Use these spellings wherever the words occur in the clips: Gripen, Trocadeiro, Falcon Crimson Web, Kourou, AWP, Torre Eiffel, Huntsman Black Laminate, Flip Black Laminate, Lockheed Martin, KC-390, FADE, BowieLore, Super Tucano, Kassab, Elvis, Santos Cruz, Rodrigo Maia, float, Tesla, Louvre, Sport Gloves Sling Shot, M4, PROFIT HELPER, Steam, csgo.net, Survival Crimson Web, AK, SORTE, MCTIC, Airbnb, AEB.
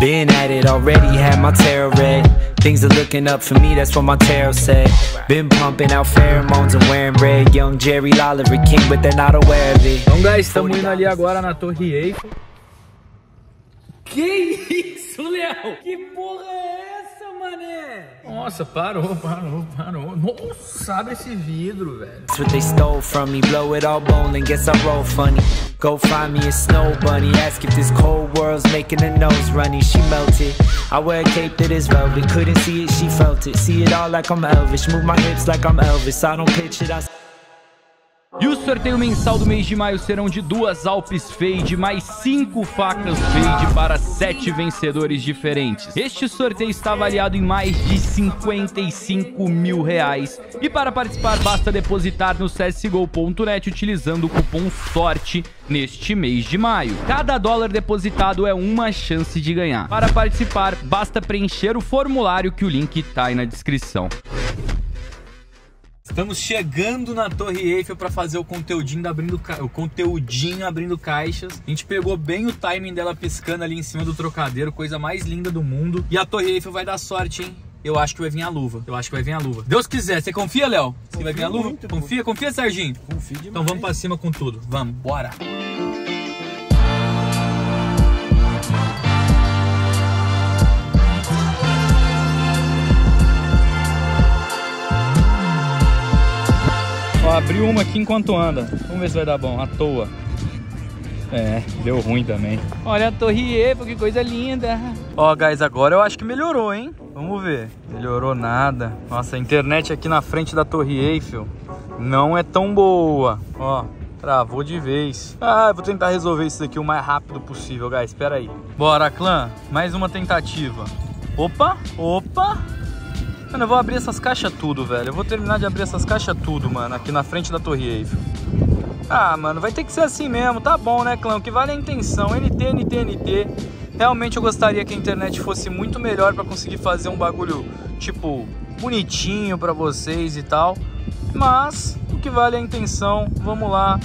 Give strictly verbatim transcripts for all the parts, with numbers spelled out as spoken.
Been at it already, had my tarot read. Things are looking up for me, that's what my tarot said. Been pumping out pheromones and wearing red. Young Jerry Lolliver King, but they're not aware of it. Então, guys, estamos indo ali agora na Torre Eiffel. Que isso, Léo? Que porra é essa, mané? Nossa, parou, parou, parou. Nossa, abre esse vidro, velho. That's what they stole from me. Blow it all bowling, guess I roll funny. Go find me a snow bunny. Ask if this cold world's making her nose runny. She melted. I wear a cape that is velvet. Couldn't see it, she felt it. See it all like I'm Elvis. Move my hips like I'm Elvis. I don't pitch it, I... E o sorteio mensal do mês de maio serão de duas A W Ps Fade, mais cinco facas Fade para sete vencedores diferentes. Este sorteio está avaliado em mais de cinquenta e cinco mil reais. E para participar, basta depositar no c s g o ponto net utilizando o cupom SORTE neste mês de maio. Cada dólar depositado é uma chance de ganhar. Para participar, basta preencher o formulário que o link está aí na descrição. Estamos chegando na Torre Eiffel para fazer o conteúdinho, abrindo ca... o conteúdinho abrindo caixas. A gente pegou bem o timing dela piscando ali em cima do Trocadeiro, coisa mais linda do mundo. E a Torre Eiffel vai dar sorte, hein? Eu acho que vai vir a luva. Eu acho que vai vir a luva. Deus quiser. Você confia, Léo? Você vai vir a luva? Muito, confia, confia, Serginho? Confia demais. Então vamos para cima com tudo. Vamos, bora! Abri uma aqui enquanto anda. Vamos ver se vai dar bom. À toa. É, deu ruim também. Olha a Torre Eiffel, que coisa linda. Ó, guys, agora eu acho que melhorou, hein? Vamos ver. Melhorou nada. Nossa, a internet aqui na frente da Torre Eiffel não é tão boa. Ó, travou de vez. Ah, eu vou tentar resolver isso daqui o mais rápido possível, guys. Espera aí. Bora, clã. Mais uma tentativa. Opa, opa. Mano, eu vou abrir essas caixas tudo, velho. Eu vou terminar de abrir essas caixas tudo, mano. Aqui na frente da Torre Eiffel. Ah, mano, vai ter que ser assim mesmo. Tá bom, né, clã? O que vale a intenção. N T, N T, N T. Realmente eu gostaria que a internet fosse muito melhor pra conseguir fazer um bagulho, tipo, bonitinho pra vocês e tal. Mas, o que vale a intenção. Vamos lá.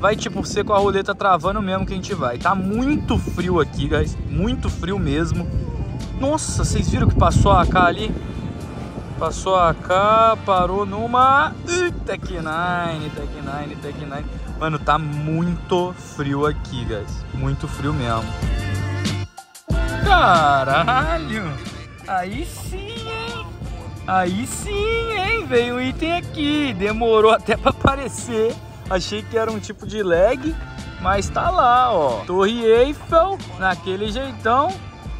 Vai, tipo, ser com a roleta travando mesmo que a gente vai. Tá muito frio aqui, guys. Muito frio mesmo. Nossa, vocês viram que passou a A K ali? Passou a A K, parou numa... Tech nove, Tech nove, Tech nove. Mano, tá muito frio aqui, guys. Muito frio mesmo. Caralho! Aí sim, hein? Aí sim, hein? Veio um item aqui. Demorou até pra aparecer. Achei que era um tipo de lag, mas tá lá, ó. Torre Eiffel, naquele jeitão.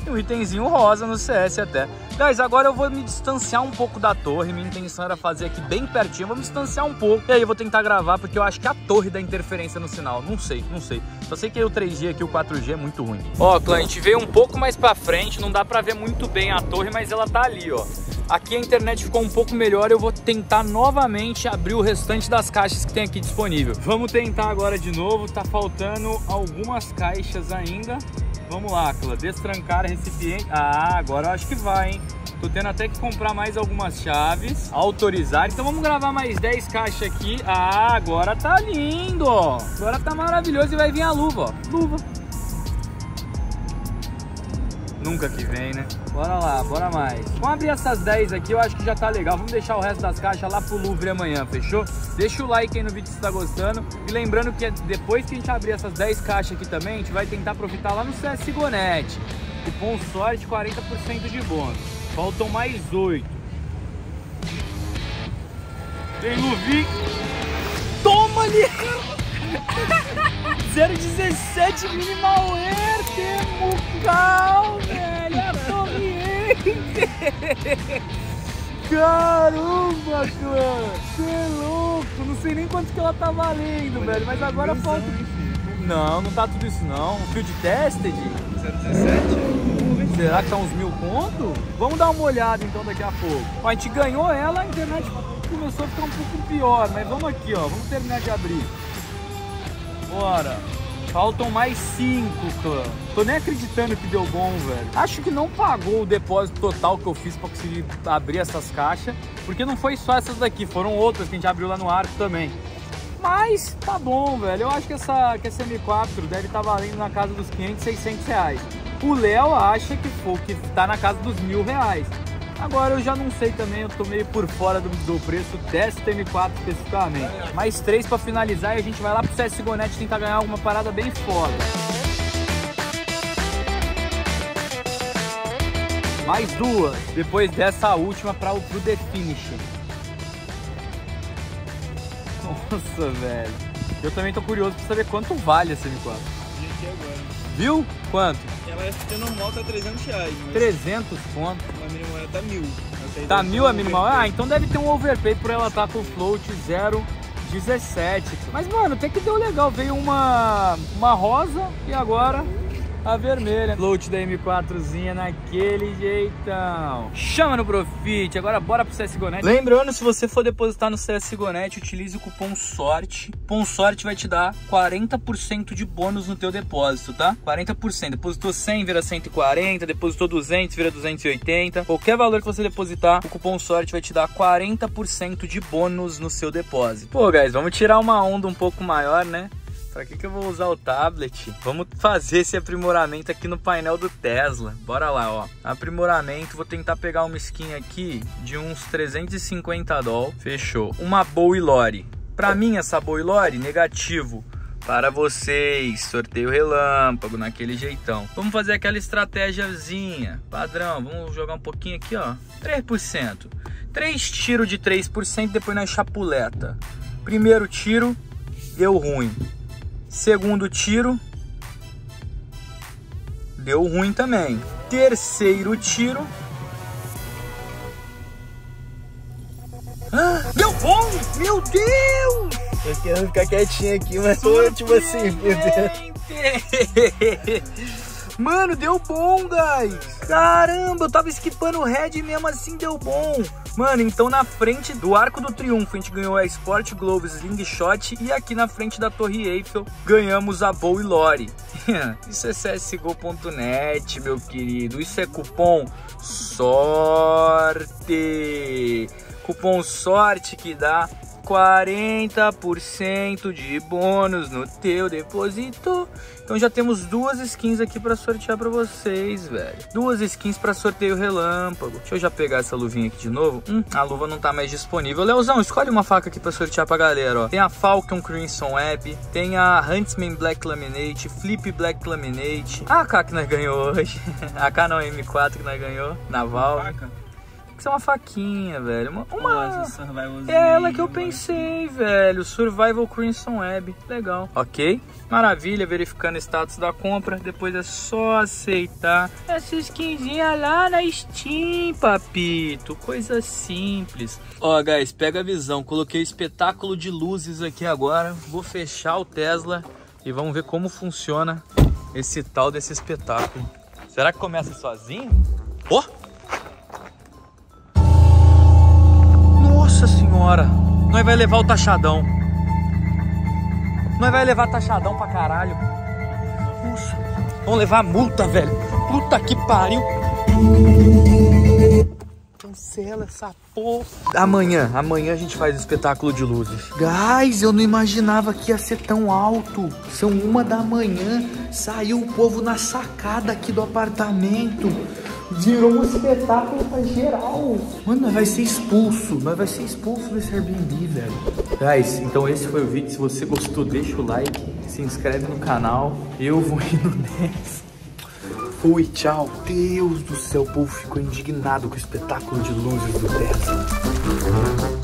E um itemzinho rosa no C S até. Guys, agora eu vou me distanciar um pouco da torre. Minha intenção era fazer aqui bem pertinho. Eu vou me distanciar um pouco. E aí eu vou tentar gravar, porque eu acho que a torre dá interferência no sinal. Não sei, não sei. Só sei que o três G aqui, o quatro G é muito ruim. Ó, clã, a gente veio um pouco mais pra frente. Não dá pra ver muito bem a torre, mas ela tá ali, ó. Aqui a internet ficou um pouco melhor. Eu vou tentar novamente abrir o restante das caixas que tem aqui disponível. Vamos tentar agora de novo. Tá faltando algumas caixas ainda. Vamos lá, Clã. Destrancar recipiente. Ah, agora eu acho que vai, hein? Tô tendo até que comprar mais algumas chaves. Autorizar. Então vamos gravar mais dez caixas aqui. Ah, agora tá lindo, ó. Agora tá maravilhoso e vai vir a luva, ó. Luva. Nunca que vem, né? Bora lá, bora mais. Vamos abrir essas dez aqui, eu acho que já tá legal. Vamos deixar o resto das caixas lá pro Louvre amanhã, fechou? Deixa o like aí no vídeo se tá gostando. E lembrando que depois que a gente abrir essas dez caixas aqui também, a gente vai tentar aproveitar lá no c s g o ponto net. Cupom SORTE, quarenta por cento de bônus. Faltam mais oito. Tem Luvi. Toma ali! zero dezessete minimalware, temo cal, velho, a Torre. Caramba, cara, você é louco, não sei nem quanto que ela tá valendo, olha, velho, mas agora falta... Não, não tá tudo isso não, o field tested? zero dezessete? Será que tá uns mil conto? Vamos dar uma olhada então daqui a pouco. Ó, a gente ganhou ela, a internet começou a ficar um pouco pior, mas vamos aqui, ó, vamos terminar de abrir. Bora. Faltam mais cinco, clã. Tô nem acreditando que deu bom, velho. Acho que não pagou o depósito total que eu fiz pra conseguir abrir essas caixas, porque não foi só essas daqui, foram outras que a gente abriu lá no arco também. Mas tá bom, velho. Eu acho que essa, que essa M quatro deve estar valendo na casa dos quinhentos, seiscentos reais. O Léo acha que foi, que tá na casa dos mil reais. Agora eu já não sei também, eu tô meio por fora do, do preço dessa T M quatro especificamente. Mais três pra finalizar e a gente vai lá pro C S G O ponto net tentar ganhar alguma parada bem foda. Mais duas, depois dessa última pra, pro The Finish. Nossa, velho. Eu também tô curioso pra saber quanto vale essa M quatro. Viu? Quanto? Ela tá no moto a trezentos reais. Mas... trezentos pontos. A mínima hora tá mil. Tá mil a mínima hora? Ah, então deve ter um overpay por ela estar tá com o float zero dezessete. Mas, mano, até que deu legal. Veio uma, uma rosa e agora a vermelha. Float da M quatrozinha naquele jeitão. Chama no Profit. Agora bora pro C S G O ponto net. Lembrando, se você for depositar no C S G O ponto net, utilize o cupom SORTE. O cupom SORTE vai te dar quarenta por cento de bônus no teu depósito, tá? quarenta por cento. Depositou cem, vira cento e quarenta. Depositou duzentos, vira duzentos e oitenta. Qualquer valor que você depositar, o cupom SORTE vai te dar quarenta por cento de bônus no seu depósito. Pô, guys, vamos tirar uma onda um pouco maior, né? Pra que que eu vou usar o tablet? Vamos fazer esse aprimoramento aqui no painel do Tesla. Bora lá, ó. Aprimoramento, vou tentar pegar uma skin aqui de uns trezentos e cinquenta dólares. Fechou. Uma BowieLore. Pra mim, essa BowieLore, negativo. Para vocês, sorteio relâmpago, naquele jeitão. Vamos fazer aquela estratégiazinha. Padrão, vamos jogar um pouquinho aqui, ó. três por cento. Três tiros de três por cento, depois na chapuleta. Primeiro tiro, deu ruim. Segundo tiro, deu ruim também. Terceiro tiro, ah, deu bom! Meu Deus! Tô querendo ficar quietinho aqui, mas tô tipo assim, meu Deus. Mano, deu bom, guys. Caramba, eu tava esquipando o Red e mesmo assim deu bom. Mano, então na frente do Arco do Triunfo a gente ganhou a Sport Gloves Sling Shot. E aqui na frente da Torre Eiffel ganhamos a BowieLore. Isso é C S G O ponto net, meu querido. Isso é cupom SORTE. Cupom SORTE que dá quarenta por cento de bônus no teu depósito. Então já temos duas skins aqui para sortear para vocês, velho. Duas skins para sorteio relâmpago. Deixa eu já pegar essa luvinha aqui de novo. Hum, a luva não tá mais disponível. Leozão, escolhe uma faca aqui para sortear pra galera, ó. Tem a Falcon Crimson Web, tem a Huntsman Black Laminate, Flip Black Laminate. A AK que nós ganhou hoje. A AK não, a M quatro que nós ganhou. Naval. Tem que ser uma faquinha, velho. Uma, uma... Nossa, é ela que eu pensei, velho. Survival Crimson Web. Legal. Ok. Maravilha. Verificando o status da compra. Depois é só aceitar essa skinzinha lá na Steam, papito. Coisa simples. Ó, guys, pega a visão. Coloquei o espetáculo de luzes aqui agora. Vou fechar o Tesla e vamos ver como funciona esse tal desse espetáculo. Será que começa sozinho? Ó! Oh! Nossa senhora, nós vai levar o taxadão. Nós vai levar taxadão pra caralho. Nossa, vamos levar a multa, velho. Puta que pariu. Cancela essa porra. Amanhã, amanhã a gente faz o espetáculo de luzes. Guys, eu não imaginava que ia ser tão alto. São uma da manhã, saiu o povo na sacada aqui do apartamento. Virou um espetáculo pra geral. Mano, nós vai ser expulso. Nós vai ser expulso desse Airbnb, velho. Guys, então esse foi o vídeo. Se você gostou, deixa o like. Se inscreve no canal. Eu vou indo nessa. Fui, tchau. Deus do céu, o povo ficou indignado com o espetáculo de luzes do Tesla.